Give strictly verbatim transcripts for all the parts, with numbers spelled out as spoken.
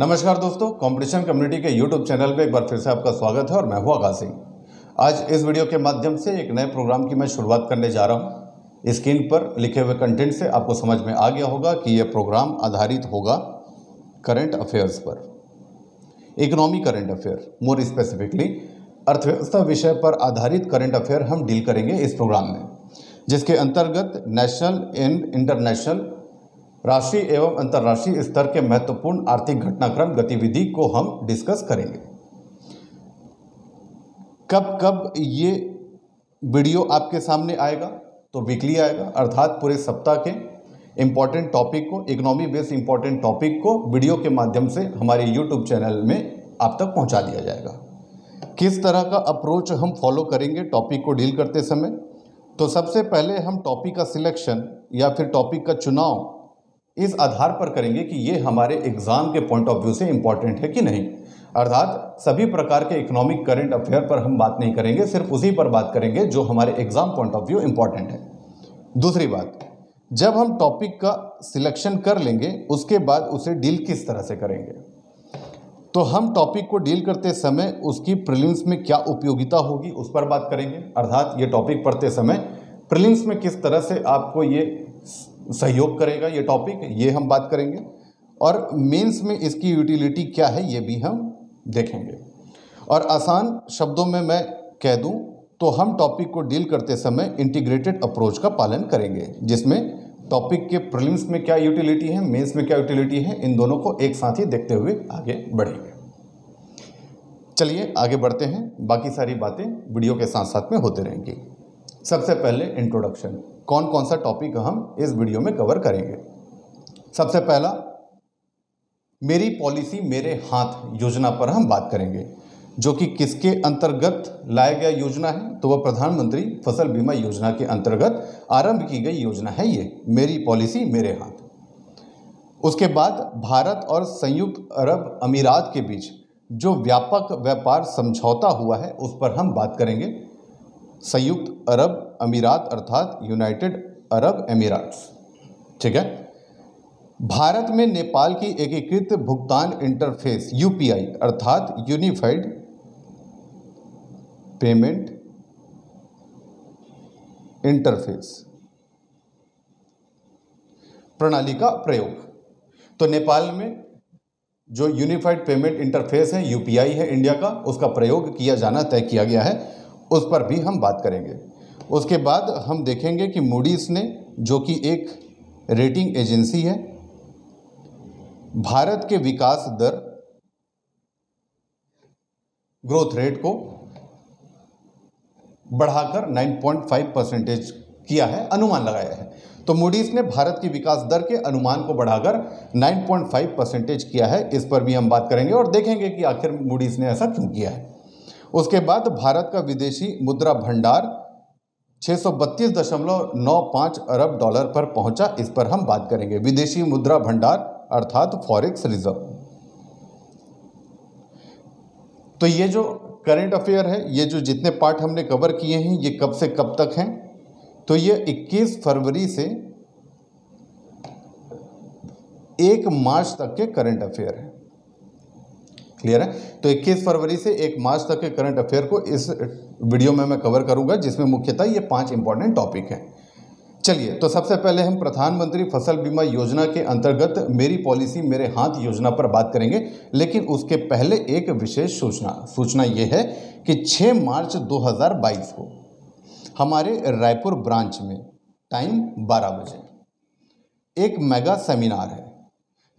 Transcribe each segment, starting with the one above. नमस्कार दोस्तों, competition community के यूट्यूब चैनल पे एक बार फिर से आपका स्वागत है और मैं हूँ अगासिंह। आज इस वीडियो के माध्यम से एक नए प्रोग्राम की मैं शुरुआत करने जा रहा हूँ। स्क्रीन पर लिखे हुए कंटेंट से आपको समझ में आ गया होगा कि यह प्रोग्राम आधारित होगा करंट अफेयर्स पर। Economy current affair, more specifically अर्थव्यवस्था विषय पर आधारित करंट अफेयर हम डील करेंगे इस प्रोग्राम में, जिसके अंतर्गत नेशनल एंड इंटरनेशनल, राष्ट्रीय एवं अंतर्राष्ट्रीय स्तर के महत्वपूर्ण आर्थिक घटनाक्रम गतिविधि को हम डिस्कस करेंगे। कब कब ये वीडियो आपके सामने आएगा? तो वीकली आएगा, अर्थात पूरे सप्ताह के इम्पॉर्टेंट टॉपिक को, इकोनॉमी बेस्ड इम्पॉर्टेंट टॉपिक को वीडियो के माध्यम से हमारे यूट्यूब चैनल में आप तक पहुंचा दिया जाएगा। किस तरह का अप्रोच हम फॉलो करेंगे टॉपिक को डील करते समय? तो सबसे पहले हम टॉपिक का सिलेक्शन या फिर टॉपिक का चुनाव इस आधार पर करेंगे कि ये हमारे एग्ज़ाम के पॉइंट ऑफ व्यू से इम्पॉर्टेंट है कि नहीं। अर्थात सभी प्रकार के इकोनॉमिक करंट अफेयर पर हम बात नहीं करेंगे, सिर्फ उसी पर बात करेंगे जो हमारे exam point of view important है। दूसरी बात, जब हम टॉपिक का सिलेक्शन कर लेंगे उसके बाद उसे डील किस तरह से करेंगे। तो हम टॉपिक को डील करते समय उसकी प्रीलिम्स में क्या उपयोगिता होगी उस पर बात करेंगे। अर्थात ये टॉपिक पढ़ते समय प्रीलिम्स में किस तरह से आपको ये सहयोग करेगा ये टॉपिक, ये हम बात करेंगे। और मेंस में इसकी यूटिलिटी क्या है ये भी हम देखेंगे। और आसान शब्दों में मैं कह दूं तो हम टॉपिक को डील करते समय इंटीग्रेटेड अप्रोच का पालन करेंगे, जिसमें टॉपिक के प्रीलिम्स में क्या यूटिलिटी है, मेंस में क्या यूटिलिटी है, इन दोनों को एक साथ ही देखते हुए आगे बढ़ेंगे। चलिए आगे बढ़ते हैं, बाकी सारी बातें वीडियो के साथ साथ में होते रहेंगी। सबसे पहले इंट्रोडक्शन, कौन कौन सा टॉपिक हम इस वीडियो में कवर करेंगे। सबसे पहला, मेरी पॉलिसी मेरे हाथ योजना पर हम बात करेंगे, जो कि किसके अंतर्गत लाया गया योजना है। तो वह प्रधानमंत्री फसल बीमा योजना के अंतर्गत आरंभ की गई योजना है ये, मेरी पॉलिसी मेरे हाथ। उसके बाद भारत और संयुक्त अरब अमीरात के बीच जो व्यापक व्यापार समझौता हुआ है उस पर हम बात करेंगे। संयुक्त अरब अमीरात अर्थात यूनाइटेड अरब अमीराट्स, ठीक है। भारत में नेपाल की एकीकृत भुगतान इंटरफेस यूपीआई अर्थात यूनिफाइड पेमेंट इंटरफेस प्रणाली का प्रयोग। तो नेपाल में जो यूनिफाइड पेमेंट इंटरफेस है, यूपीआई है इंडिया का, उसका प्रयोग किया जाना तय किया गया है, उस पर भी हम बात करेंगे। उसके बाद हम देखेंगे कि मूडीज़ ने, जो कि एक रेटिंग एजेंसी है, भारत के विकास दर, ग्रोथ रेट को बढ़ाकर नौ पॉइंट पाँच परसेंटेज किया है, अनुमान लगाया है। तो मूडीज़ ने भारत की विकास दर के अनुमान को बढ़ाकर नौ पॉइंट पाँच परसेंटेज किया है, इस पर भी हम बात करेंगे और देखेंगे कि आखिर मूडीज़ ने ऐसा क्यों किया है। उसके बाद भारत का विदेशी मुद्रा भंडार छह सौ बत्तीस दशमलव नौ पाँच अरब डॉलर पर पहुंचा, इस पर हम बात करेंगे। विदेशी मुद्रा भंडार अर्थात फॉरेक्स रिजर्व। तो ये जो करंट अफेयर है, ये जो जितने पार्ट हमने कवर किए हैं, ये कब से कब तक हैं? तो ये इक्कीस फरवरी से एक मार्च तक के करंट अफेयर है। क्लियर है? तो इक्कीस फरवरी से एक मार्च तक के करंट अफेयर को इस वीडियो में मैं कवर करूंगा, जिसमें मुख्यतः ये पांच इंपॉर्टेंट टॉपिक हैं। चलिए, तो सबसे पहले हम प्रधानमंत्री फसल बीमा योजना के अंतर्गत मेरी पॉलिसी मेरे हाथ योजना पर बात करेंगे। लेकिन उसके पहले एक विशेष सूचना सूचना ये है कि छह मार्च दो हज़ार बाईस को हमारे रायपुर ब्रांच में टाइम बारह बजे एक मेगा सेमिनार है,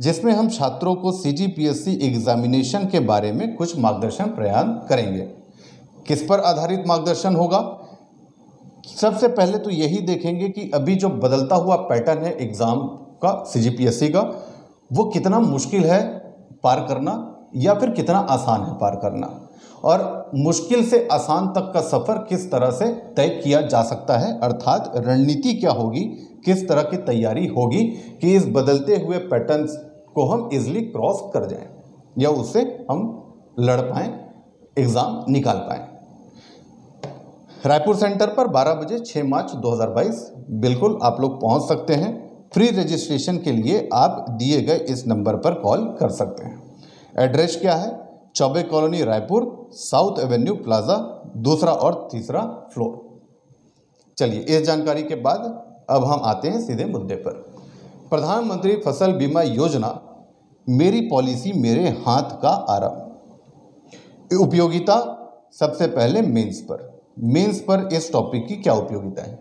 जिसमें हम छात्रों को सीजीपीएससी एग्जामिनेशन के बारे में कुछ मार्गदर्शन प्रदान करेंगे। किस पर आधारित मार्गदर्शन होगा? सबसे पहले तो यही देखेंगे कि अभी जो बदलता हुआ पैटर्न है एग्ज़ाम का, सीजीपीएससी का, वो कितना मुश्किल है पार करना या फिर कितना आसान है पार करना, और मुश्किल से आसान तक का सफ़र किस तरह से तय किया जा सकता है। अर्थात रणनीति क्या होगी, किस तरह की तैयारी होगी कि इस बदलते हुए पैटर्न को हम इजीली क्रॉस कर जाएं या उससे हम लड़ पाएँ, एग्ज़ाम निकाल पाएँ। रायपुर सेंटर पर बारह बजे छह मार्च दो हज़ार बाईस बिल्कुल आप लोग पहुंच सकते हैं। फ्री रजिस्ट्रेशन के लिए आप दिए गए इस नंबर पर कॉल कर सकते हैं। एड्रेस क्या है? Choubey colony Raipur, south Avenue plaza, दूसरा और तीसरा फ्लोर। चलिए, इस जानकारी के बाद अब हम आते हैं सीधे मुद्दे पर। प्रधानमंत्री फसल बीमा योजना मेरी पॉलिसी मेरे हाथ का आरंभ। उपयोगिता, सबसे पहले मेंस पर, मेंस पर इस टॉपिक की क्या उपयोगिता है?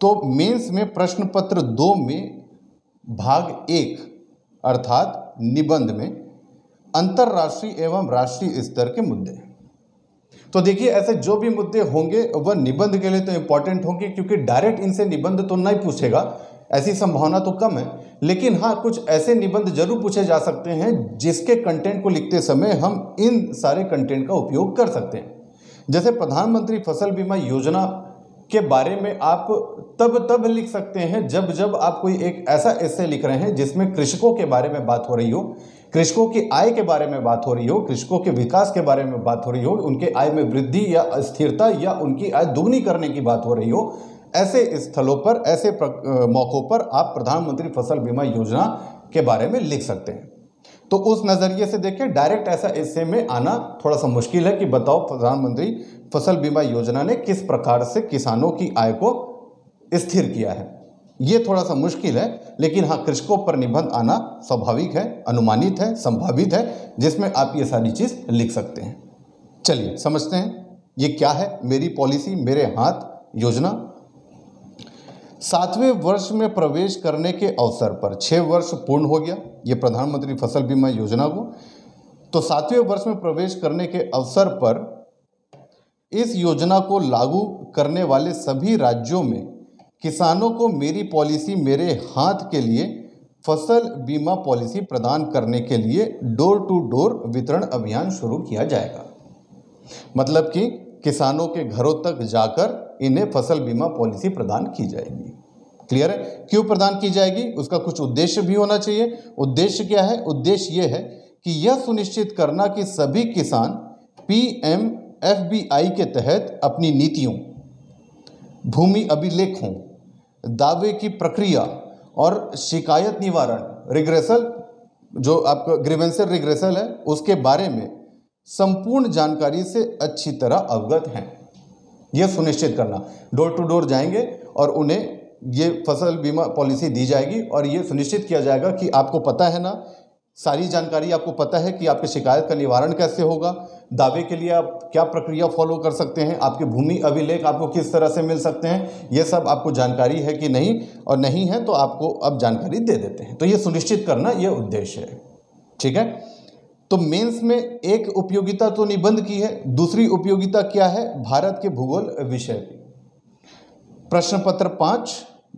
तो मेंस में प्रश्न पत्र दो में भाग एक अर्थात निबंध में अंतर्राष्ट्रीय एवं राष्ट्रीय स्तर के मुद्दे। तो देखिए, ऐसे जो भी मुद्दे होंगे वह निबंध के लिए तो इंपॉर्टेंट होंगे, क्योंकि डायरेक्ट इनसे निबंध तो नहीं पूछेगा, ऐसी संभावना तो कम है, लेकिन हाँ कुछ ऐसे निबंध जरूर पूछे जा सकते हैं जिसके कंटेंट को लिखते समय हम इन सारे कंटेंट का उपयोग कर सकते हैं। जैसे प्रधानमंत्री फसल बीमा योजना के बारे में आप तब तब लिख सकते हैं जब जब आप कोई एक ऐसा एस्से लिख रहे हैं जिसमें कृषकों के बारे में बात हो रही हो, कृषकों की आय के बारे में बात हो रही हो, कृषकों के विकास के बारे में बात हो रही हो, उनके आय में वृद्धि या स्थिरता या उनकी आय दुगनी करने की बात हो रही हो। ऐसे स्थलों पर, ऐसे मौक़ों पर आप प्रधानमंत्री फसल बीमा योजना के बारे में लिख सकते हैं। तो उस नज़रिए से देखें, डायरेक्ट ऐसा एस्से में आना थोड़ा सा मुश्किल है कि बताओ प्रधानमंत्री फसल बीमा योजना ने किस प्रकार से किसानों की आय को स्थिर किया है, ये थोड़ा सा मुश्किल है। लेकिन हाँ, कृषकों पर निबंध आना स्वाभाविक है, अनुमानित है, संभावित है, जिसमें आप ये सारी चीज़ लिख सकते हैं। चलिए समझते हैं ये क्या है मेरी पॉलिसी मेरे हाथ योजना। सातवें वर्ष में प्रवेश करने के अवसर पर, छः वर्ष पूर्ण हो गया ये प्रधानमंत्री फसल बीमा योजना को, तो सातवें वर्ष में प्रवेश करने के अवसर पर इस योजना को लागू करने वाले सभी राज्यों में किसानों को मेरी पॉलिसी मेरे हाथ के लिए फसल बीमा पॉलिसी प्रदान करने के लिए डोर टू डोर वितरण अभियान शुरू किया जाएगा। मतलब कि किसानों के घरों तक जाकर इन्हें फसल बीमा पॉलिसी प्रदान की जाएगी। क्लियर है? क्यों प्रदान की जाएगी, उसका कुछ उद्देश्य भी होना चाहिए। उद्देश्य क्या है? उद्देश्य यह है कि यह सुनिश्चित करना कि सभी किसान P M F B I के तहत अपनी नीतियों, भूमि अभिलेखों, दावे की प्रक्रिया और शिकायत निवारण रिग्रेसल, जो आपका ग्रीवेंसर रिग्रेसल है, उसके बारे में संपूर्ण जानकारी से अच्छी तरह अवगत हैं। यह सुनिश्चित करना, डोर टू डोर जाएंगे और उन्हें ये फसल बीमा पॉलिसी दी जाएगी और ये सुनिश्चित किया जाएगा कि आपको पता है ना, सारी जानकारी आपको पता है कि आपकी शिकायत का निवारण कैसे होगा, दावे के लिए आप क्या प्रक्रिया फॉलो कर सकते हैं, आपके भूमि अभिलेख आपको किस तरह से मिल सकते हैं, ये सब आपको जानकारी है कि नहीं, और नहीं है तो आपको अब जानकारी दे देते हैं। तो ये सुनिश्चित करना, ये उद्देश्य है। ठीक है, तो मेंस में एक उपयोगिता तो निबंध की है, दूसरी उपयोगिता क्या है? भारत के भूगोल विषय की। प्रश्न पत्र पाँच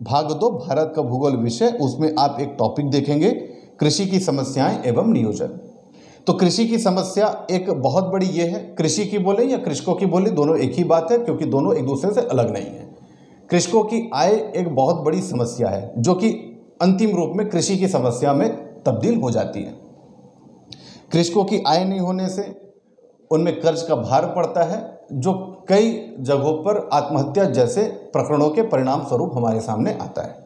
भाग दो भारत का भूगोल विषय, उसमें आप एक टॉपिक देखेंगे कृषि की समस्याएं एवं नियोजन। तो कृषि की समस्या एक बहुत बड़ी ये है, कृषि की बोले या कृषकों की बोले दोनों एक ही बात है, क्योंकि दोनों एक दूसरे से अलग नहीं है। कृषकों की आय एक बहुत बड़ी समस्या है जो कि अंतिम रूप में कृषि की समस्या में तब्दील हो जाती है। कृषकों की आय नहीं होने से उनमें कर्ज का भार पड़ता है, जो कई जगहों पर आत्महत्या जैसे प्रकरणों के परिणाम स्वरूप हमारे सामने आता है।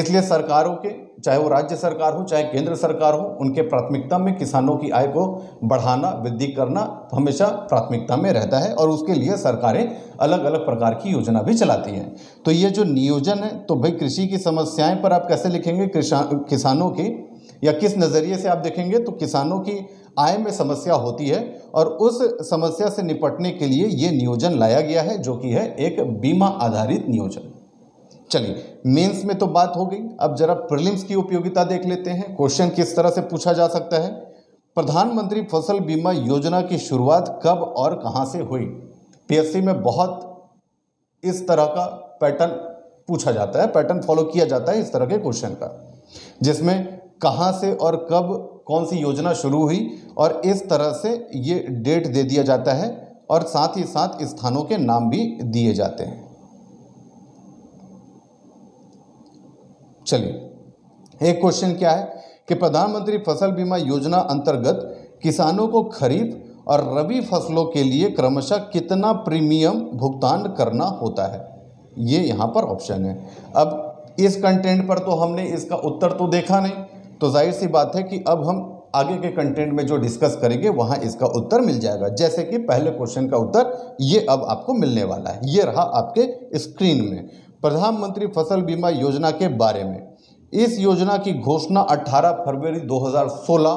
इसलिए सरकारों के, चाहे वो राज्य सरकार हो चाहे केंद्र सरकार हो, उनके प्राथमिकता में किसानों की आय को बढ़ाना, वृद्धि करना हमेशा प्राथमिकता में रहता है, और उसके लिए सरकारें अलग अलग प्रकार की योजना भी चलाती हैं। तो ये जो नियोजन है, तो भाई कृषि की समस्याएं पर आप कैसे लिखेंगे, किसानों की, या किस नज़रिए से आप देखेंगे? तो किसानों की आय में समस्या होती है और उस समस्या से निपटने के लिए ये नियोजन लाया गया है, जो कि है एक बीमा आधारित नियोजन। चलिए, मेंस में तो बात हो गई, अब जरा प्रीलिम्स की उपयोगिता देख लेते हैं। क्वेश्चन किस तरह से पूछा जा सकता है? प्रधानमंत्री फसल बीमा योजना की शुरुआत कब और कहाँ से हुई? पीएससी में बहुत इस तरह का पैटर्न पूछा जाता है, पैटर्न फॉलो किया जाता है इस तरह के क्वेश्चन का, जिसमें कहाँ से और कब कौन सी योजना शुरू हुई, और इस तरह से ये डेट दे दिया जाता है और साथ ही साथ स्थानों के नाम भी दिए जाते हैं। चलिए, एक क्वेश्चन क्या है कि प्रधानमंत्री फसल बीमा योजना अंतर्गत किसानों को खरीफ और रबी फसलों के लिए क्रमशः कितना प्रीमियम भुगतान करना होता है? ये यहाँ पर ऑप्शन है। अब इस कंटेंट पर तो हमने इसका उत्तर तो देखा नहीं, तो जाहिर सी बात है कि अब हम आगे के कंटेंट में जो डिस्कस करेंगे वहाँ इसका उत्तर मिल जाएगा। जैसे कि पहले क्वेश्चन का उत्तर ये अब आपको मिलने वाला है, ये रहा आपके स्क्रीन में। प्रधानमंत्री फसल बीमा योजना के बारे में, इस योजना की घोषणा अठारह फरवरी दो हज़ार सोलह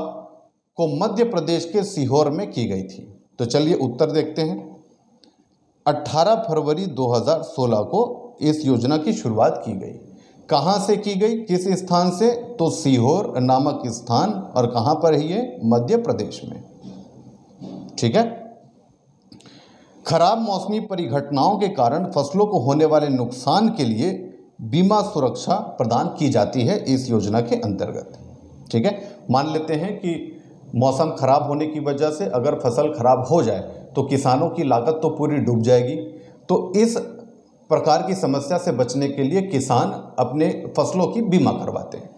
को मध्य प्रदेश के सीहोर में की गई थी। तो चलिए उत्तर देखते हैं। अठारह फरवरी दो हज़ार सोलह को इस योजना की शुरुआत की गई। कहाँ से की गई, किस स्थान से, तो सीहोर नामक स्थान। और कहाँ पर है ये, मध्य प्रदेश में। ठीक है। खराब मौसमी परिघटनाओं के कारण फसलों को होने वाले नुकसान के लिए बीमा सुरक्षा प्रदान की जाती है इस योजना के अंतर्गत। ठीक है। मान लेते हैं कि मौसम खराब होने की वजह से अगर फसल खराब हो जाए तो किसानों की लागत तो पूरी डूब जाएगी। तो इस प्रकार की समस्या से बचने के लिए किसान अपने फसलों की बीमा करवाते हैं,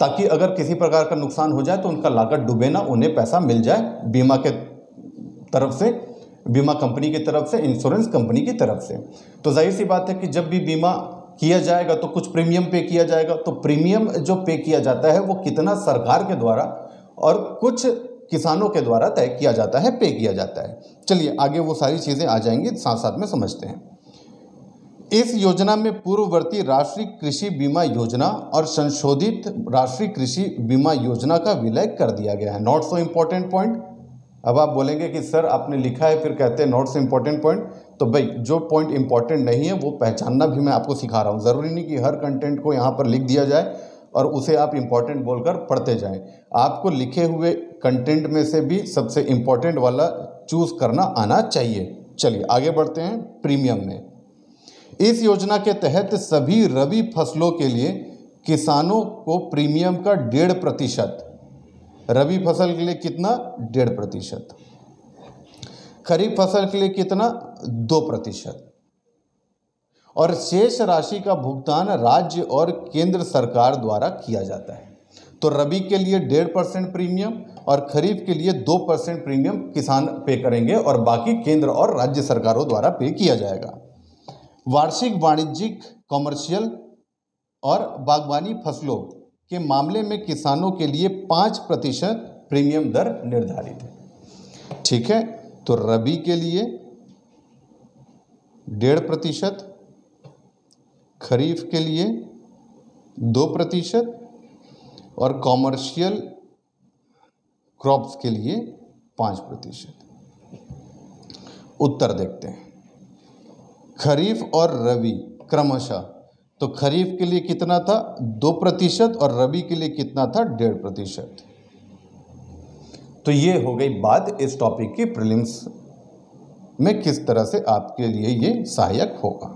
ताकि अगर किसी प्रकार का नुकसान हो जाए तो उनका लागत डूबे ना, उन्हें पैसा मिल जाए बीमा के तरफ से, बीमा कंपनी की तरफ से, इंश्योरेंस कंपनी की तरफ से। तो जाहिर सी बात है कि जब भी बीमा किया जाएगा तो कुछ प्रीमियम पे किया जाएगा। तो प्रीमियम जो पे किया जाता है वो कितना सरकार के द्वारा और कुछ किसानों के द्वारा तय किया जाता है, पे किया जाता है। चलिए आगे वो सारी चीज़ें आ जाएंगी, साथ साथ में समझते हैं। इस योजना में पूर्ववर्ती राष्ट्रीय कृषि बीमा योजना और संशोधित राष्ट्रीय कृषि बीमा योजना का विलय कर दिया गया है। Not so important point. अब आप बोलेंगे कि सर आपने लिखा है फिर कहते हैं नॉट सो इम्पॉर्टेंट पॉइंट। तो भाई जो पॉइंट इम्पॉर्टेंट नहीं है वो पहचानना भी मैं आपको सिखा रहा हूँ। ज़रूरी नहीं कि हर कंटेंट को यहाँ पर लिख दिया जाए और उसे आप इम्पॉर्टेंट बोलकर पढ़ते जाएं। आपको लिखे हुए कंटेंट में से भी सबसे इम्पॉर्टेंट वाला चूज़ करना आना चाहिए। चलिए आगे बढ़ते हैं। प्रीमियम में, इस योजना के तहत सभी रबी फसलों के लिए किसानों को प्रीमियम का डेढ़ प्रतिशत, रबी फसल के लिए कितना, डेढ़ प्रतिशत, खरीफ फसल के लिए कितना, दो प्रतिशत, और शेष राशि का भुगतान राज्य और केंद्र सरकार द्वारा किया जाता है। तो रबी के लिए डेढ़ परसेंट प्रीमियम और खरीफ के लिए दो परसेंट प्रीमियम किसान पे करेंगे और बाकी केंद्र और राज्य सरकारों द्वारा पे किया जाएगा। वार्षिक वाणिज्यिक, कॉमर्शियल और बागवानी फसलों के मामले में किसानों के लिए पाँच प्रतिशत प्रीमियम दर निर्धारित है। ठीक है। तो रबी के लिए डेढ़ प्रतिशत, खरीफ के लिए दो प्रतिशत और कॉमर्शियल क्रॉप्स के लिए पाँच प्रतिशत। उत्तर देखते हैं। खरीफ और रबी क्रमशः, तो खरीफ के लिए कितना था, दो प्रतिशत, और रबी के लिए कितना था, डेढ़ प्रतिशत। तो ये हो गई बात इस टॉपिक की। प्रीलिम्स में किस तरह से आपके लिए ये सहायक होगा।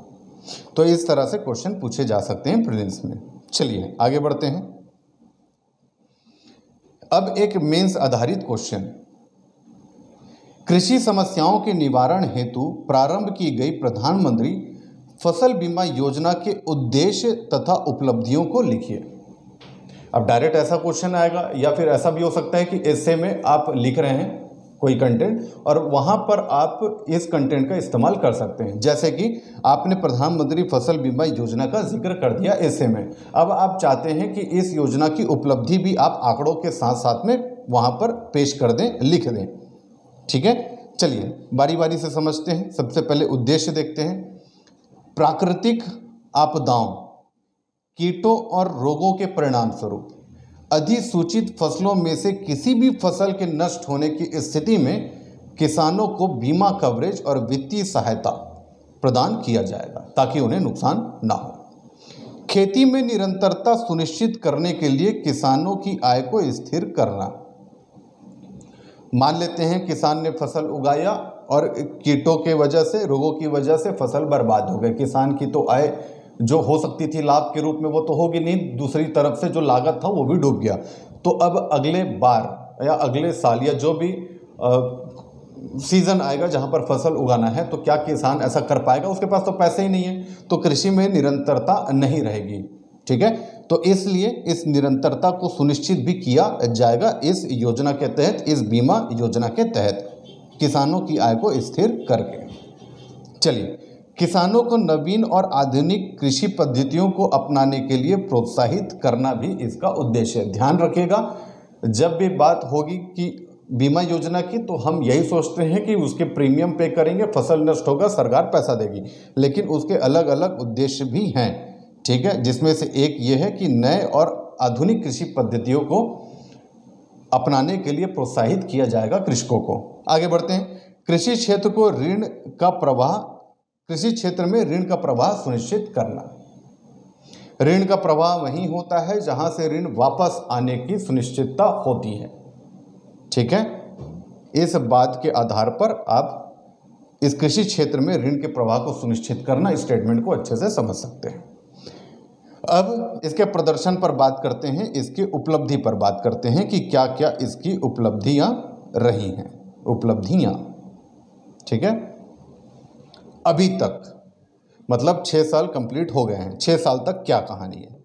तो इस तरह से क्वेश्चन पूछे जा सकते हैं प्रीलिम्स में। चलिए आगे बढ़ते हैं। अब एक मेंस आधारित क्वेश्चन, कृषि समस्याओं के निवारण हेतु प्रारंभ की गई प्रधानमंत्री फसल बीमा योजना के उद्देश्य तथा उपलब्धियों को लिखिए। अब डायरेक्ट ऐसा क्वेश्चन आएगा, या फिर ऐसा भी हो सकता है कि एसे में आप लिख रहे हैं कोई कंटेंट और वहाँ पर आप इस कंटेंट का इस्तेमाल कर सकते हैं। जैसे कि आपने प्रधानमंत्री फसल बीमा योजना का जिक्र कर दिया एसे में, अब आप चाहते हैं कि इस योजना की उपलब्धि भी आप आंकड़ों के साथ साथ में वहाँ पर पेश कर दें, लिख दें। ठीक है। चलिए बारी बारी से समझते हैं। सबसे पहले उद्देश्य देखते हैं। प्राकृतिक आपदाओं, कीटों और रोगों के परिणाम स्वरूप अधिसूचित फसलों में से किसी भी फसल के नष्ट होने की स्थिति में किसानों को बीमा कवरेज और वित्तीय सहायता प्रदान किया जाएगा, ताकि उन्हें नुकसान ना हो। खेती में निरंतरता सुनिश्चित करने के लिए किसानों की आय को स्थिर करना। मान लेते हैं किसान ने फसल उगाया और कीटों के वजह से, रोगों की वजह से फसल बर्बाद हो गई। किसान की तो आय जो हो सकती थी लाभ के रूप में वो तो होगी नहीं, दूसरी तरफ से जो लागत था वो भी डूब गया। तो अब अगले बार या अगले साल या जो भी आ, सीज़न आएगा जहाँ पर फसल उगाना है, तो क्या किसान ऐसा कर पाएगा? उसके पास तो पैसे ही नहीं है। तो कृषि में निरंतरता नहीं रहेगी। ठीक है। तो इसलिए इस निरंतरता को सुनिश्चित भी किया जाएगा इस योजना के तहत, इस बीमा योजना के तहत, किसानों की आय को स्थिर करके। चलिए, किसानों को नवीन और आधुनिक कृषि पद्धतियों को अपनाने के लिए प्रोत्साहित करना भी इसका उद्देश्य है। ध्यान रखिएगा, जब भी बात होगी कि बीमा योजना की तो हम यही सोचते हैं कि उसके प्रीमियम पे करेंगे, फसल नष्ट होगा, सरकार पैसा देगी, लेकिन उसके अलग अलग उद्देश्य भी हैं, ठीक है, जिसमें से एक ये है कि नए और आधुनिक कृषि पद्धतियों को अपनाने के लिए प्रोत्साहित किया जाएगा कृषकों को। आगे बढ़ते हैं, कृषि क्षेत्र को ऋण का प्रवाह, कृषि क्षेत्र में ऋण का प्रवाह सुनिश्चित करना। ऋण का प्रवाह वहीं होता है जहां से ऋण वापस आने की सुनिश्चितता होती है, ठीक है। इस बात के आधार पर आप इस कृषि क्षेत्र में ऋण के प्रवाह को सुनिश्चित करना स्टेटमेंट को अच्छे से समझ सकते हैं। अब इसके प्रदर्शन पर बात करते हैं, इसकी उपलब्धि पर बात करते हैं कि क्या क्या इसकी उपलब्धियां रही हैं, उपलब्धियां, ठीक है। अभी तक मतलब छः साल कंप्लीट हो गए हैं, छः साल तक क्या कहानी है।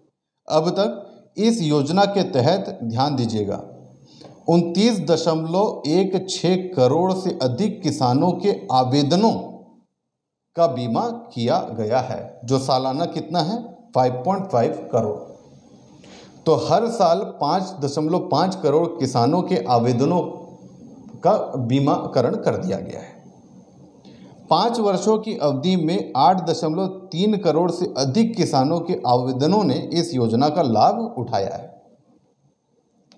अब तक इस योजना के तहत ध्यान दीजिएगा उनतीस दशमलव एक छः करोड़ से अधिक किसानों के आवेदनों का बीमा किया गया है, जो सालाना कितना है पाँच पॉइंट पाँच करोड़। तो हर साल पाँच दशमलव पाँच करोड़ किसानों के आवेदनों का बीमाकरण कर दिया गया है। पाँच वर्षों की अवधि में आठ दशमलव तीन करोड़ से अधिक किसानों के आवेदनों ने इस योजना का लाभ उठाया है,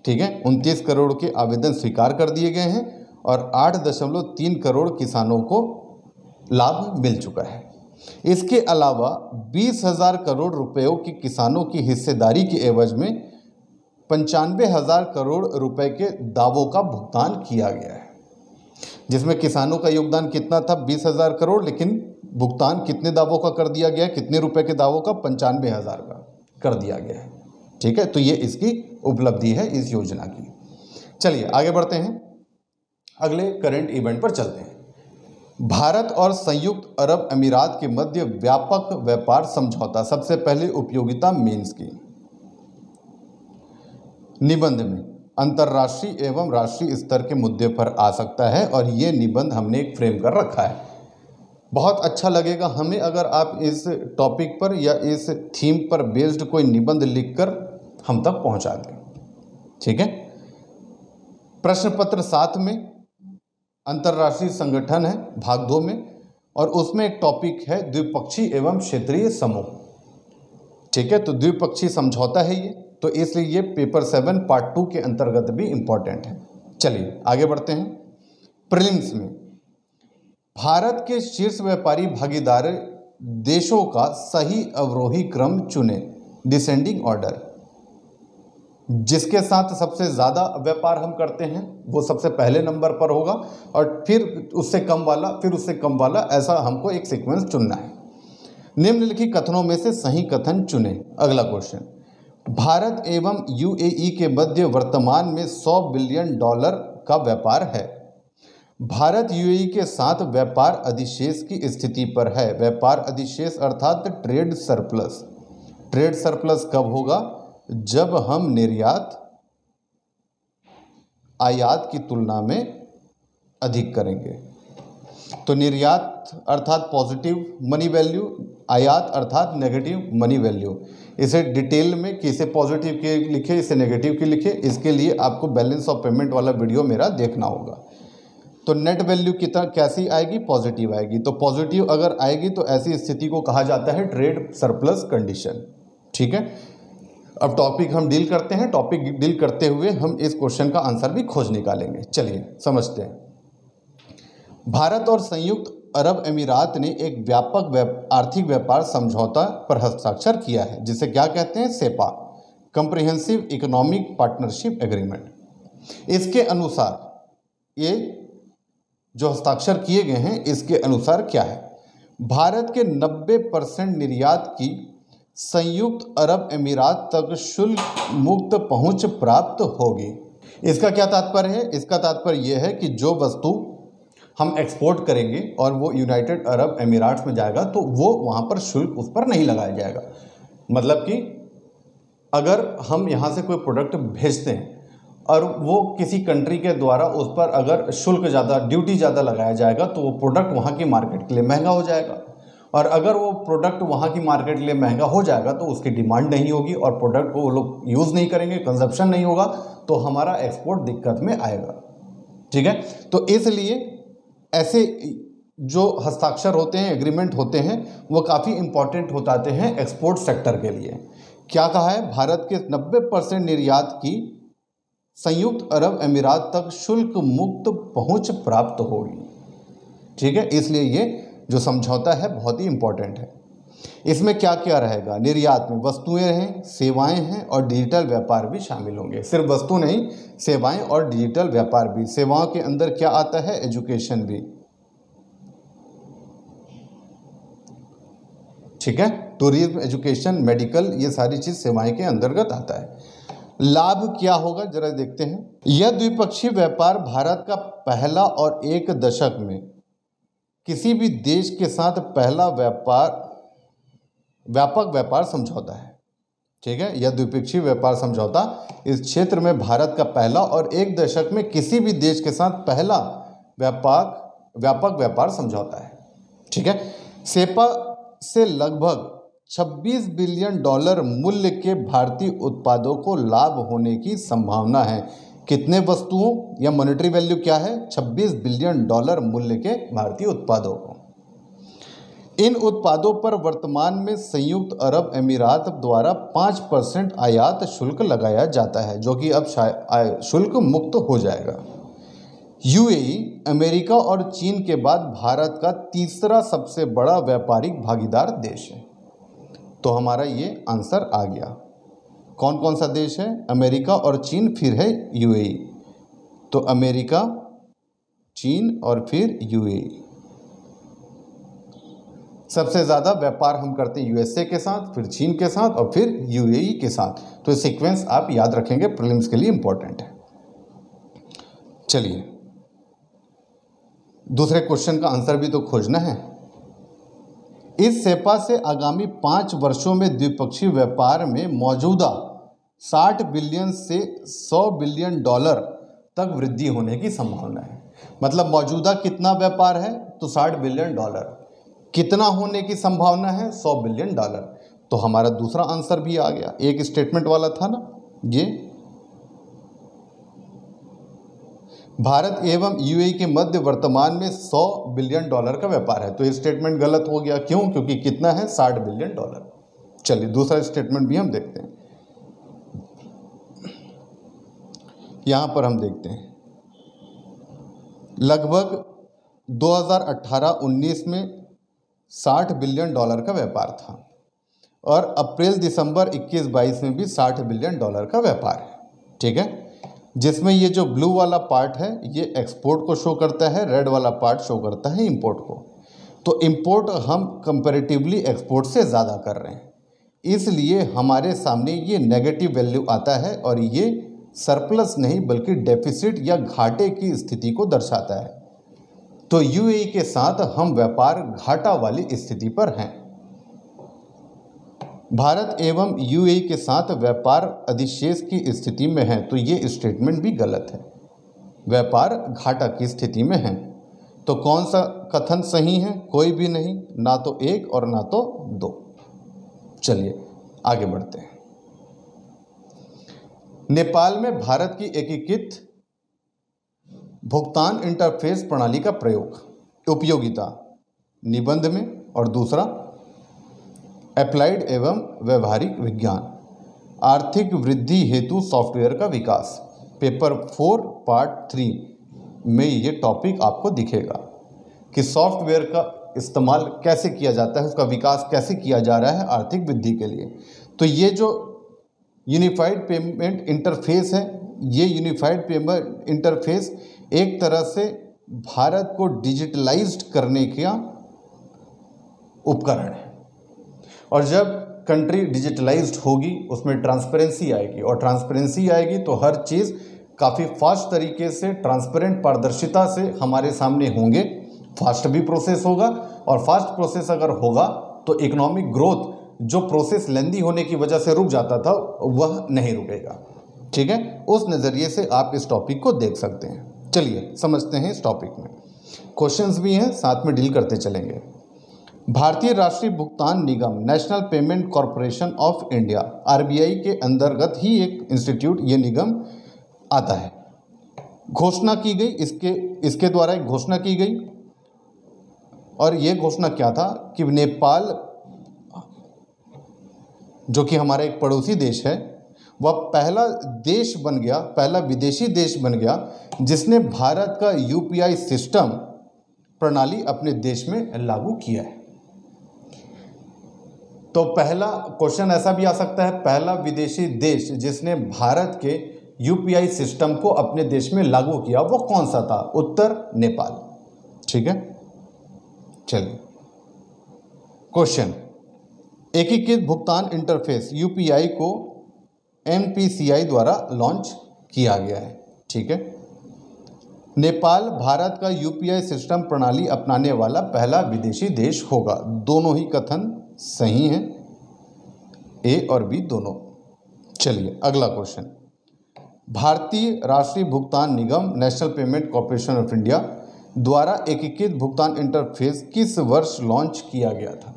ठीक है। उनतीस करोड़ के आवेदन स्वीकार कर दिए गए हैं और आठ दशमलव तीन करोड़ किसानों को लाभ मिल चुका है। इसके अलावा बीस हज़ार करोड़ रुपयों की किसानों की हिस्सेदारी के एवज में पंचानवे हज़ार करोड़ रुपए के दावों का भुगतान किया गया है, जिसमें किसानों का योगदान कितना था, बीस हज़ार करोड़, लेकिन भुगतान कितने दावों का कर दिया गया, कितने रुपए के दावों का, पंचानवे हज़ार का कर दिया गया है, ठीक है। तो ये इसकी उपलब्धि है इस योजना की। चलिए आगे बढ़ते हैं, अगले करंट इवेंट पर चलते हैं। भारत और संयुक्त अरब अमीरात के मध्य व्यापक व्यापार समझौता। सबसे पहले उपयोगिता मीन्स की निबंध में अंतर्राष्ट्रीय एवं राष्ट्रीय स्तर के मुद्दे पर आ सकता है, और ये निबंध हमने एक फ्रेम कर रखा है। बहुत अच्छा लगेगा हमें अगर आप इस टॉपिक पर या इस थीम पर बेस्ड कोई निबंध लिखकर हम तक पहुंचा दें, ठीक है। प्रश्न पत्र सात में अंतर्राष्ट्रीय संगठन है भाग दो में, और उसमें एक टॉपिक है द्विपक्षीय एवं क्षेत्रीय समूह, ठीक है। तो द्विपक्षीय समझौता है ये, तो इसलिए ये पेपर सेवन पार्ट टू के अंतर्गत भी इम्पॉर्टेंट है। चलिए आगे बढ़ते हैं। प्रीलिम्स में भारत के शीर्ष व्यापारी भागीदार देशों का सही अवरोही क्रम चुने, डिसेंडिंग ऑर्डर, जिसके साथ सबसे ज़्यादा व्यापार हम करते हैं वो सबसे पहले नंबर पर होगा, और फिर उससे कम वाला, फिर उससे कम वाला, ऐसा हमको एक सीक्वेंस चुनना है। निम्नलिखित कथनों में से सही कथन चुने। अगला क्वेश्चन, भारत एवं यूएई के मध्य वर्तमान में सौ बिलियन डॉलर का व्यापार है। भारत यूएई के साथ व्यापार अधिशेष की स्थिति पर है। व्यापार अधिशेष अर्थात ट्रेड सरप्लस। ट्रेड सरप्लस कब होगा, जब हम निर्यात आयात की तुलना में अधिक करेंगे। तो निर्यात अर्थात पॉजिटिव मनी वैल्यू, आयात अर्थात नेगेटिव मनी वैल्यू। इसे डिटेल में कि इसे पॉजिटिव के लिखे, इसे नेगेटिव के लिखे, इसके लिए आपको बैलेंस ऑफ पेमेंट वाला वीडियो मेरा देखना होगा। तो नेट वैल्यू कितना कैसी आएगी, पॉजिटिव आएगी। तो पॉजिटिव अगर आएगी तो ऐसी स्थिति को कहा जाता है ट्रेड सरप्लस कंडीशन, ठीक है। अब टॉपिक हम डील करते हैं, टॉपिक डील करते हुए हम इस क्वेश्चन का आंसर भी खोज निकालेंगे। चलिए समझते हैं। भारत और संयुक्त अरब अमीरात ने एक व्यापक व्याप, आर्थिक व्यापार समझौता पर हस्ताक्षर किया है, जिसे क्या कहते हैं, CEPA, comprehensive economic partnership agreement. इसके अनुसार ये जो हस्ताक्षर किए गए हैं, इसके अनुसार क्या है, भारत के नब्बे परसेंट निर्यात की संयुक्त अरब अमीरात तक शुल्क मुक्त पहुंच प्राप्त होगी। इसका क्या तात्पर्य है, इसका तात्पर्य यह है कि जो वस्तु हम एक्सपोर्ट करेंगे और वो यूनाइटेड अरब अमीरात में जाएगा तो वो वहाँ पर शुल्क उस पर नहीं लगाया जाएगा। मतलब कि अगर हम यहाँ से कोई प्रोडक्ट भेजते हैं और वो किसी कंट्री के द्वारा उस पर अगर शुल्क ज़्यादा, ड्यूटी ज़्यादा लगाया जाएगा तो वो प्रोडक्ट वहाँ की मार्केट के लिए महंगा हो जाएगा, और अगर वो प्रोडक्ट वहाँ की मार्केट के लिए महंगा हो जाएगा तो उसकी डिमांड नहीं होगी और प्रोडक्ट को वो लोग यूज़ नहीं करेंगे, कंजप्शन नहीं होगा, तो हमारा एक्सपोर्ट दिक्कत में आएगा। ठीक है, तो इसलिए ऐसे जो हस्ताक्षर होते हैं, एग्रीमेंट होते हैं, वो काफ़ी इम्पॉर्टेंट होते हैं एक्सपोर्ट सेक्टर के लिए। क्या कहा है, भारत के नब्बे परसेंट निर्यात की संयुक्त अरब अमीरात तक शुल्क मुक्त पहुंच प्राप्त होगी। ठीक है, इसलिए ये जो समझौता है बहुत ही इम्पॉर्टेंट है। इसमें क्या क्या रहेगा, निर्यात में वस्तुएं हैं, सेवाएं हैं और डिजिटल व्यापार भी शामिल होंगे। सिर्फ वस्तु नहीं, सेवाएं और डिजिटल व्यापार भी। सेवाओं के अंदर क्या आता है, एजुकेशन भी। ठीक है, टूरिज्म, एजुकेशन, मेडिकल, ये सारी चीज़ सेवाएं के अंतर्गत आता है। लाभ क्या होगा, जरा देखते हैं। यह द्विपक्षीय व्यापार भारत का पहला और एक दशक में किसी भी देश के साथ पहला व्यापार व्यापक व्यापार समझौता है। ठीक है, यह द्विपक्षीय व्यापार समझौता इस क्षेत्र में भारत का पहला और एक दशक में किसी भी देश के साथ पहला व्यापक व्यापक व्यापार समझौता है। ठीक है, सेपा से लगभग छब्बीस बिलियन डॉलर मूल्य के भारतीय उत्पादों को लाभ होने की संभावना है। कितने वस्तुओं या मॉनेटरी वैल्यू क्या है, छब्बीस बिलियन डॉलर मूल्य के भारतीय उत्पादों को। इन उत्पादों पर वर्तमान में संयुक्त अरब अमीरात द्वारा पाँच परसेंट आयात शुल्क लगाया जाता है, जो कि अब शुल्क मुक्त हो जाएगा। यूएई अमेरिका और चीन के बाद भारत का तीसरा सबसे बड़ा व्यापारिक भागीदार देश है। तो हमारा ये आंसर आ गया। कौन कौन सा देश है, अमेरिका और चीन, फिर है यूएई। तो अमेरिका, चीन और फिर यूएई। सबसे ज़्यादा व्यापार हम करते हैं यूएसए के साथ, फिर चीन के साथ और फिर यूएई के साथ। तो ये सीक्वेंस आप याद रखेंगे, प्रीलिम्स के लिए इम्पोर्टेंट है। चलिए, दूसरे क्वेश्चन का आंसर भी तो खोजना है। इस सेपा से आगामी पाँच वर्षों में द्विपक्षीय व्यापार में मौजूदा साठ बिलियन से सौ बिलियन डॉलर तक वृद्धि होने की संभावना है। मतलब मौजूदा कितना व्यापार है, तो साठ बिलियन डॉलर। कितना होने की संभावना है, सौ बिलियन डॉलर। तो हमारा दूसरा आंसर भी आ गया। एक स्टेटमेंट वाला था ना ये। भारत एवं यूएई के मध्य वर्तमान में सौ बिलियन डॉलर का व्यापार है। तो ये स्टेटमेंट गलत हो गया, क्यों, क्योंकि कितना है, साठ बिलियन डॉलर। चलिए दूसरा स्टेटमेंट भी हम देखते हैं। यहाँ पर हम देखते हैं लगभग दो हज़ार अठारह उन्नीस में साठ बिलियन डॉलर का व्यापार था और अप्रैल दिसंबर इक्कीस बाईस में भी साठ बिलियन डॉलर का व्यापार है। ठीक है, जिसमें ये जो ब्लू वाला पार्ट है ये एक्सपोर्ट को शो करता है, रेड वाला पार्ट शो करता है इंपोर्ट को। तो इंपोर्ट हम कंपैरेटिवली एक्सपोर्ट से ज़्यादा कर रहे हैं, इसलिए हमारे सामने ये नेगेटिव वैल्यू आता है और ये सरप्लस नहीं बल्कि डेफिसिट या घाटे की स्थिति को दर्शाता है। तो यूएई के साथ हम व्यापार घाटा वाली स्थिति पर हैं। भारत एवं यूएई के साथ व्यापार अधिशेष की स्थिति में है, तो ये स्टेटमेंट भी गलत है, व्यापार घाटा की स्थिति में है। तो कौन सा कथन सही है, कोई भी नहीं, ना तो एक और ना तो दो। चलिए आगे बढ़ते हैं। नेपाल में भारत की एकीकृत भुगतान इंटरफेस प्रणाली का प्रयोग, उपयोगिता निबंध में, और दूसरा एप्लाइड एवं व्यवहारिक विज्ञान, आर्थिक वृद्धि हेतु सॉफ्टवेयर का विकास। पेपर फोर पार्ट थ्री में ये टॉपिक आपको दिखेगा कि सॉफ्टवेयर का इस्तेमाल कैसे किया जाता है, उसका विकास कैसे किया जा रहा है आर्थिक वृद्धि के लिए। तो ये जो यूनिफाइड पेमेंट इंटरफेस है, ये यूनिफाइड पेमेंट इंटरफेस एक तरह से भारत को डिजिटलाइज्ड करने का उपकरण है। और जब कंट्री डिजिटलाइज्ड होगी उसमें ट्रांसपेरेंसी आएगी, और ट्रांसपेरेंसी आएगी तो हर चीज़ काफ़ी फास्ट तरीके से, ट्रांसपेरेंट, पारदर्शिता से हमारे सामने होंगे। फास्ट भी प्रोसेस होगा, और फास्ट प्रोसेस अगर होगा तो इकोनॉमिक ग्रोथ, जो प्रोसेस लेंदी होने की वजह से रुक जाता था, वह नहीं रुकेगा। ठीक है, उस नज़रिए से आप इस टॉपिक को देख सकते हैं। चलिए समझते हैं इस टॉपिक में। क्वेश्चंस भी हैं, साथ में डील करते चलेंगे। भारतीय राष्ट्रीय भुगतान निगम national payment corporation of India RBI के अंतर्गत ही एक इंस्टीट्यूट ये निगम आता है। घोषणा की गई इसके इसके द्वारा एक घोषणा की गई और ये घोषणा क्या था कि नेपाल जो कि हमारा एक पड़ोसी देश है वह पहला देश बन गया पहला विदेशी देश बन गया जिसने भारत का यूपीआई सिस्टम प्रणाली अपने देश में लागू किया है। तो पहला क्वेश्चन ऐसा भी आ सकता है पहला विदेशी देश जिसने भारत के यूपीआई सिस्टम को अपने देश में लागू किया वो कौन सा था? उत्तर नेपाल। ठीक है, चलिए क्वेश्चन एकीकृत भुगतान इंटरफेस यूपीआई को एनपीसीआई द्वारा लॉन्च किया गया है। ठीक है, नेपाल भारत का यूपीआई सिस्टम प्रणाली अपनाने वाला पहला विदेशी देश होगा। दोनों ही कथन सही हैं, ए और बी दोनों। चलिए अगला क्वेश्चन भारतीय राष्ट्रीय भुगतान निगम national payment corporation of India द्वारा एकीकृत भुगतान इंटरफेस किस वर्ष लॉन्च किया गया था?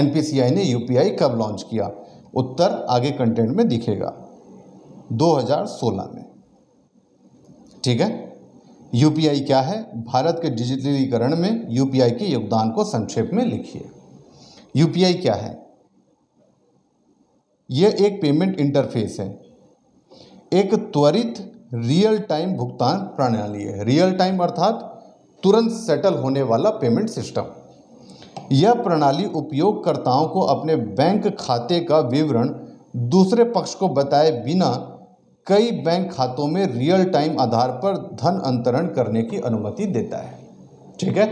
एनपीसीआई ने यूपीआई कब लॉन्च किया? उत्तर आगे कंटेंट में दिखेगा दो हज़ार सोलह में। ठीक है, यूपीआई क्या है? भारत के डिजिटलीकरण में यूपीआई के योगदान को संक्षेप में लिखिए। यूपीआई क्या है? यह एक पेमेंट इंटरफेस है, एक त्वरित रियल टाइम भुगतान प्रणाली है। रियल टाइम अर्थात तुरंत सेटल होने वाला पेमेंट सिस्टम। यह प्रणाली उपयोगकर्ताओं को अपने बैंक खाते का विवरण दूसरे पक्ष को बताए बिना कई बैंक खातों में रियल टाइम आधार पर धन अंतरण करने की अनुमति देता है। ठीक है,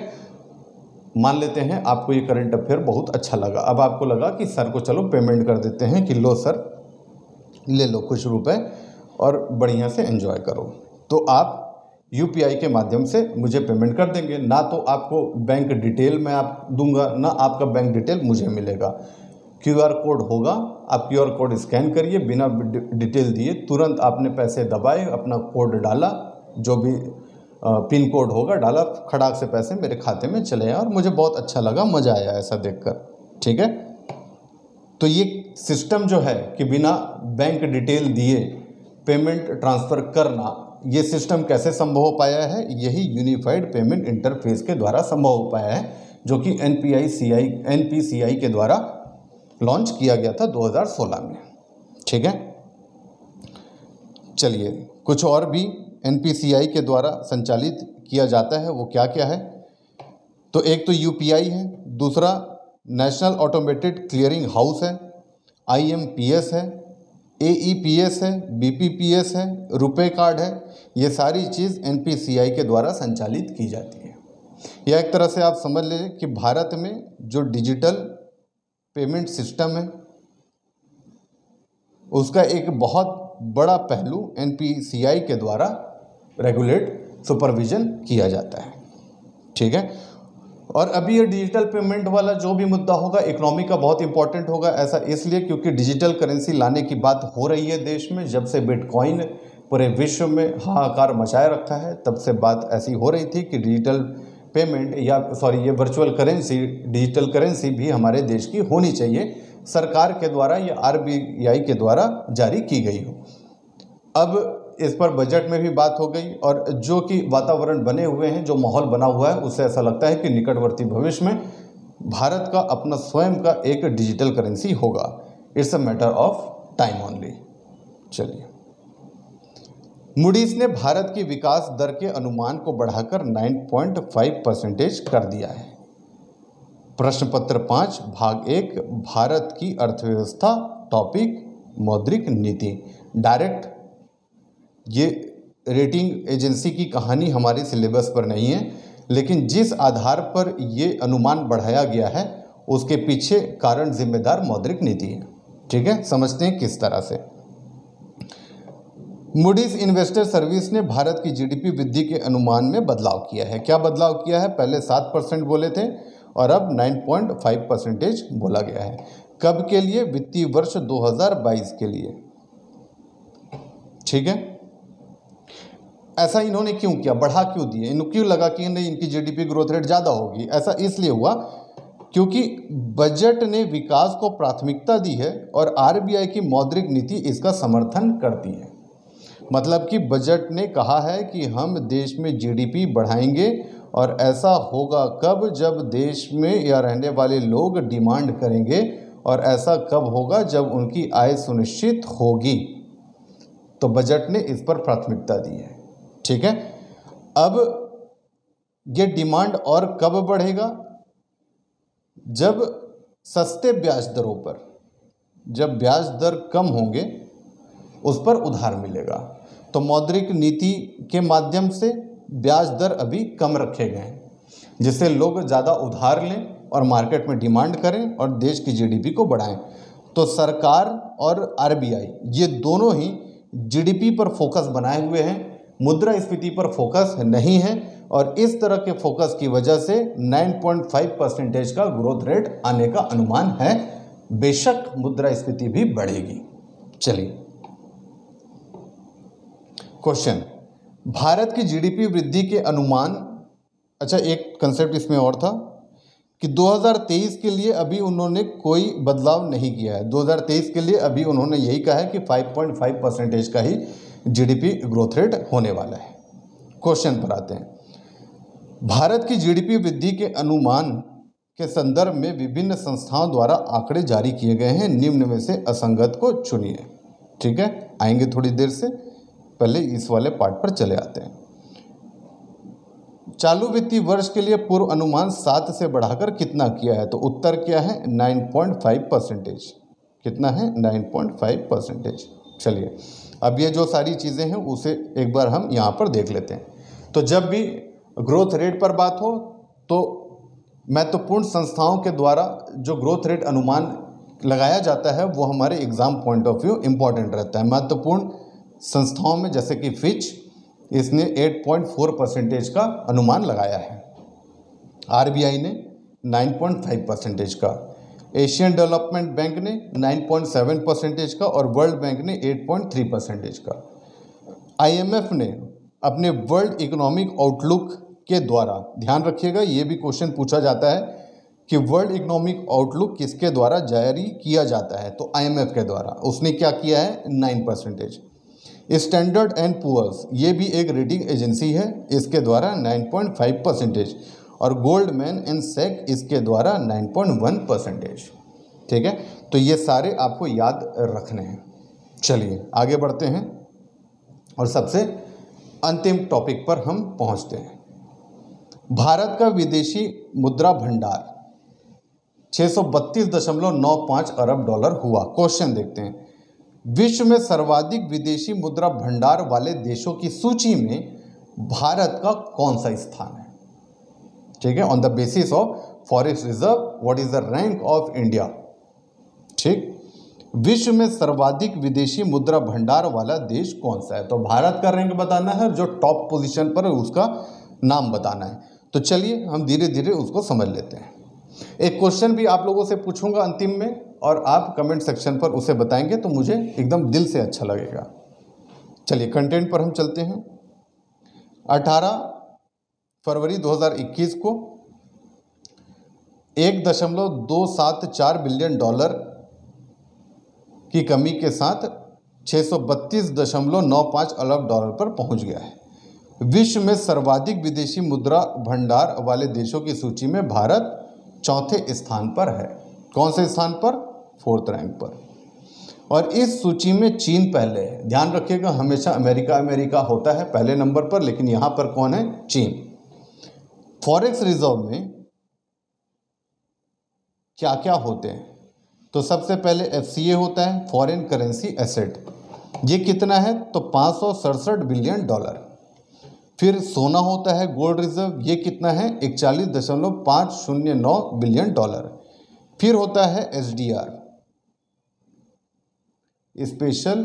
मान लेते हैं आपको ये करंट अफेयर बहुत अच्छा लगा। अब आपको लगा कि सर को चलो पेमेंट कर देते हैं कि लो सर ले लो कुछ रुपए और बढ़िया से एंजॉय करो, तो आप यूपीआई के माध्यम से मुझे पेमेंट कर देंगे। ना तो आपको बैंक डिटेल मैं आप दूंगा ना आपका बैंक डिटेल मुझे मिलेगा। क्यूआर कोड होगा, आप क्यूआर कोड स्कैन करिए बिना डिटेल दिए, तुरंत आपने पैसे दबाए, अपना कोड डाला, जो भी पिन कोड होगा डाला, खड़ाक से पैसे मेरे खाते में चले आए और मुझे बहुत अच्छा लगा, मज़ा आया ऐसा देखकर। ठीक है, तो ये सिस्टम जो है कि बिना बैंक डिटेल दिए पेमेंट ट्रांसफ़र करना, ये सिस्टम कैसे संभव हो पाया है? यही यूनिफाइड पेमेंट इंटरफेस के द्वारा संभव हो पाया है, जो कि एनपीआईसीआई एनपीसीआई के द्वारा लॉन्च किया गया था दो हज़ार सोलह में। ठीक है, चलिए कुछ और भी एनपीसीआई के द्वारा संचालित किया जाता है, वो क्या क्या है? तो एक तो यूपीआई है, दूसरा नेशनल ऑटोमेटेड क्लियरिंग हाउस है, आईएमपीएस है, एईपीएस है, बीपीपीएस है, रुपए कार्ड है। ये सारी चीज़ एनपीसीआई के द्वारा संचालित की जाती है। यह एक तरह से आप समझ लीजिए कि भारत में जो डिजिटल पेमेंट सिस्टम है उसका एक बहुत बड़ा पहलू एनपीसीआई के द्वारा रेगुलेट सुपरविजन किया जाता है। ठीक है, और अभी ये डिजिटल पेमेंट वाला जो भी मुद्दा होगा इकोनॉमी का बहुत इंपॉर्टेंट होगा। ऐसा इसलिए क्योंकि डिजिटल करेंसी लाने की बात हो रही है देश में, जब से बिटकॉइन पूरे विश्व में हाहाकार मचाए रखा है तब से बात ऐसी हो रही थी कि डिजिटल पेमेंट या सॉरी ये वर्चुअल करेंसी डिजिटल करेंसी भी हमारे देश की होनी चाहिए, सरकार के द्वारा या आरबीआई के द्वारा जारी की गई हो। अब इस पर बजट में भी बात हो गई और जो कि वातावरण बने हुए हैं, जो माहौल बना हुआ है, उससे ऐसा लगता है कि निकटवर्ती भविष्य में भारत का अपना स्वयं का एक डिजिटल करेंसी होगा। It's a matter of time only. चलिए, मूडीज ने भारत की विकास दर के अनुमान को बढ़ाकर नौ पॉइंट पाँच परसेंटेज कर दिया है। प्रश्न पत्र पाँच भाग एक भारत की अर्थव्यवस्था, टॉपिक मौद्रिक नीति। डायरेक्ट ये रेटिंग एजेंसी की कहानी हमारे सिलेबस पर नहीं है, लेकिन जिस आधार पर ये अनुमान बढ़ाया गया है उसके पीछे कारण जिम्मेदार मौद्रिक नीति है। ठीक है, समझते हैं किस तरह से। मूडीज इन्वेस्टर सर्विस ने भारत की जीडीपी वृद्धि के अनुमान में बदलाव किया है। क्या बदलाव किया है? पहले सात परसेंट बोले थे और अब नौ पॉइंट पाँच परसेंटेज बोला गया है। कब के लिए? वित्तीय वर्ष दो हज़ार बाईस के लिए। ठीक है, ऐसा इन्होंने क्यों किया? बढ़ा क्यों दिए? इनको क्यों लगा कि नहीं इनकी जीडीपी ग्रोथ रेट ज़्यादा होगी? ऐसा इसलिए हुआ क्योंकि बजट ने विकास को प्राथमिकता दी है और आरबीआई की मौद्रिक नीति इसका समर्थन करती है। मतलब कि बजट ने कहा है कि हम देश में जीडीपी बढ़ाएंगे और ऐसा होगा कब, जब देश में या रहने वाले लोग डिमांड करेंगे, और ऐसा कब होगा जब उनकी आय सुनिश्चित होगी। तो बजट ने इस पर प्राथमिकता दी है, ठीक है। अब ये डिमांड और कब बढ़ेगा, जब सस्ते ब्याज दरों पर, जब ब्याज दर कम होंगे उस पर उधार मिलेगा। तो मौद्रिक नीति के माध्यम से ब्याज दर अभी कम रखे गए हैं, जिससे लोग ज़्यादा उधार लें और मार्केट में डिमांड करें और देश की जीडीपी को बढ़ाएं। तो सरकार और आरबीआई ये दोनों ही जीडीपी पर फोकस बनाए हुए हैं, मुद्रास्फीति पर फोकस नहीं है, और इस तरह के फोकस की वजह से नौ पॉइंट पाँच परसेंटेज का ग्रोथ रेट आने का अनुमान है। बेशक मुद्रास्फीति भी बढ़ेगी। चलिए क्वेश्चन, भारत की जीडीपी वृद्धि के अनुमान, अच्छा एक कंसेप्ट इसमें और था कि दो हज़ार तेईस के लिए अभी उन्होंने कोई बदलाव नहीं किया है। दो हज़ार तेईस के लिए अभी उन्होंने यही कहा है कि पाँच पॉइंट पाँच परसेंटेज का ही जीडीपी ग्रोथ रेट होने वाला है। क्वेश्चन पर आते हैं। भारत की जीडीपी वृद्धि के अनुमान के संदर्भ में विभिन्न संस्थाओं द्वारा आंकड़े जारी किए गए हैं, निम्न में से असंगत को चुनिए। ठीक है, आएंगे थोड़ी देर से, पहले इस वाले पार्ट पर चले आते हैं। चालू वित्तीय वर्ष के लिए पूर्व अनुमान सात से बढ़ाकर कितना किया है? तो उत्तर क्या है, नौ पॉइंट पाँच परसेंटेज। कितना है, नौ पॉइंट पाँच परसेंटेज। चलिए अब ये जो सारी चीज़ें हैं उसे एक बार हम यहाँ पर देख लेते हैं। तो जब भी ग्रोथ रेट पर बात हो तो महत्वपूर्ण संस्थाओं के द्वारा जो ग्रोथ रेट अनुमान लगाया जाता है वो हमारे exam point of view important रहता है। महत्वपूर्ण संस्थाओं में जैसे कि फिच, इसने आठ पॉइंट चार परसेंटेज का अनुमान लगाया है, आरबीआई ने नौ पॉइंट पाँच परसेंटेज का, एशियन डेवलपमेंट बैंक ने नौ पॉइंट सात परसेंटेज का और वर्ल्ड बैंक ने आठ पॉइंट तीन परसेंटेज का। आईएमएफ ने अपने वर्ल्ड इकोनॉमिक आउटलुक के द्वारा, ध्यान रखिएगा ये भी क्वेश्चन पूछा जाता है कि वर्ल्ड इकोनॉमिक आउटलुक किसके द्वारा जारी किया जाता है, तो आईएमएफ के द्वारा, उसने क्या किया है, नौ परसेंटेज। स्टैंडर्ड एंड पूअर्स, ये भी एक रेटिंग एजेंसी है, इसके द्वारा नौ पॉइंट पाँच परसेंटेज, और गोल्डमैन एंड सैक इसके द्वारा नौ पॉइंट एक परसेंटेज। ठीक है, तो ये सारे आपको याद रखने हैं। चलिए आगे बढ़ते हैं और सबसे अंतिम टॉपिक पर हम पहुंचते हैं। भारत का विदेशी मुद्रा भंडार छह सौ बत्तीस दशमलव नौ पाँच अरब डॉलर हुआ। क्वेश्चन देखते हैं, विश्व में सर्वाधिक विदेशी मुद्रा भंडार वाले देशों की सूची में भारत का कौन सा स्थान है? ठीक है, on the basis of forex reserve what is the rank of India. ठीक, विश्व में सर्वाधिक विदेशी मुद्रा भंडार वाला देश कौन सा है? तो भारत का रैंक बताना है, जो टॉप पोजीशन पर है उसका नाम बताना है। तो चलिए हम धीरे धीरे उसको समझ लेते हैं। एक क्वेश्चन भी आप लोगों से पूछूंगा अंतिम में, और आप कमेंट सेक्शन पर उसे बताएंगे तो मुझे एकदम दिल से अच्छा लगेगा। चलिए कंटेंट पर हम चलते हैं। अठारह फरवरी दो हज़ार इक्कीस को एक दशमलव दो सात चार बिलियन डॉलर की कमी के साथ छह सौ बत्तीस दशमलव नौ पाँच अरब डॉलर पर पहुंच गया है। विश्व में सर्वाधिक विदेशी मुद्रा भंडार वाले देशों की सूची में भारत चौथे स्थान पर है। कौन से स्थान पर? फोर्थ रैंक पर। और इस सूची में चीन पहले है। ध्यान रखिएगा, हमेशा अमेरिका अमेरिका होता है पहले नंबर पर, लेकिन यहाँ पर कौन है? चीन। फॉरेक्स रिजर्व में क्या क्या होते हैं? तो सबसे पहले एफसीए होता है, फॉरेन करेंसी एसेट, ये कितना है? तो पाँच सौ सड़सठ बिलियन डॉलर। फिर सोना होता है, गोल्ड रिजर्व, ये कितना है? इकचालीस दशमलव पाँच शून्य नौ बिलियन डॉलर। फिर होता है एसडीआर, स्पेशल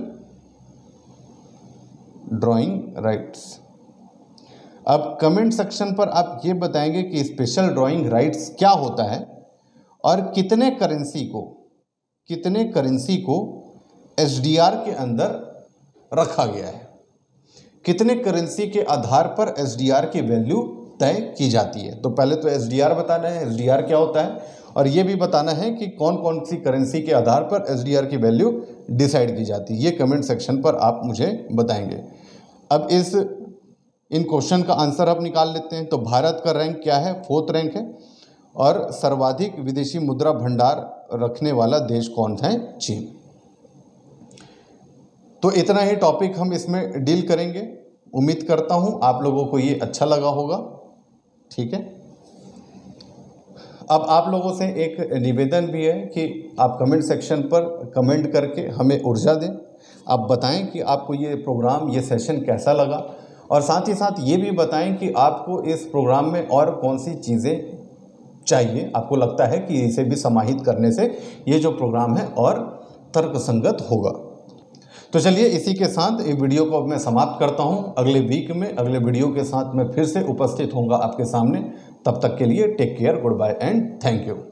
ड्राइंग राइट्स। अब कमेंट सेक्शन पर आप ये बताएंगे कि स्पेशल ड्राइंग राइट्स क्या होता है और कितने करेंसी को कितने करेंसी को एसडीआर के अंदर रखा गया है, कितने करेंसी के आधार पर एसडीआर की वैल्यू तय की जाती है। तो पहले तो एसडीआर बताना है, एसडीआर क्या होता है, और ये भी बताना है कि कौन कौन सी करेंसी के आधार पर एसडीआर की वैल्यू डिसाइड की जाती है। ये कमेंट सेक्शन पर आप मुझे बताएंगे। अब इस इन क्वेश्चन का आंसर आप निकाल लेते हैं। तो भारत का रैंक क्या है? फोर्थ रैंक है। और सर्वाधिक विदेशी मुद्रा भंडार रखने वाला देश कौन है? चीन। तो इतना ही टॉपिक हम इसमें डील करेंगे। उम्मीद करता हूं आप लोगों को ये अच्छा लगा होगा। ठीक है, अब आप लोगों से एक निवेदन भी है कि आप कमेंट सेक्शन पर कमेंट करके हमें ऊर्जा दें। आप बताएं कि आपको ये प्रोग्राम, ये सेशन कैसा लगा, और साथ ही साथ ये भी बताएं कि आपको इस प्रोग्राम में और कौन सी चीज़ें चाहिए। आपको लगता है कि इसे भी समाहित करने से ये जो प्रोग्राम है और तर्कसंगत होगा। तो चलिए, इसी के साथ ये वीडियो को अब मैं समाप्त करता हूँ। अगले वीक में अगले वीडियो के साथ मैं फिर से उपस्थित होऊंगा आपके सामने। तब तक के लिए take care, good bye and thank you.